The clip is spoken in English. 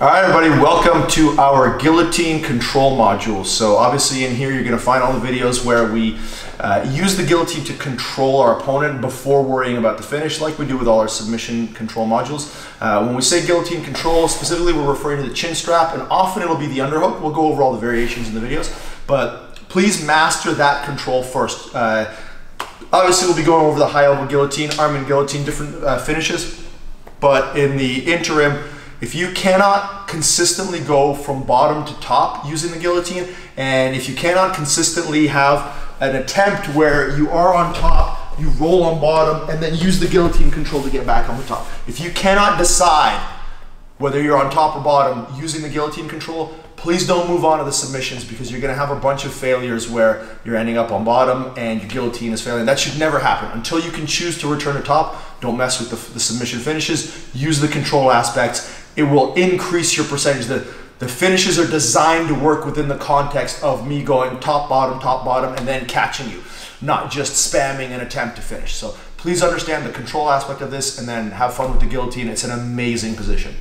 All right, everybody, welcome to our guillotine control module. So obviously in here, you're gonna find all the videos where we use the guillotine to control our opponent before worrying about the finish, like we do with all our submission control modules. When we say guillotine control, specifically we're referring to the chin strap, and often it'll be the underhook. We'll go over all the variations in the videos, but please master that control first. Obviously we'll be going over the high elbow guillotine, arm and guillotine, different finishes, but in the interim, if you cannot consistently go from bottom to top using the guillotine, and if you cannot consistently have an attempt where you are on top, you roll on bottom, and then use the guillotine control to get back on the top. If you cannot decide whether you're on top or bottom using the guillotine control, please don't move on to the submissions, because you're gonna have a bunch of failures where you're ending up on bottom and your guillotine is failing. That should never happen. Until you can choose to return to top, don't mess with the submission finishes, use the control aspects. It will increase your percentage. The finishes are designed to work within the context of me going top, bottom, and then catching you, not just spamming an attempt to finish. So please understand the control aspect of this, and then have fun with the guillotine. It's an amazing position.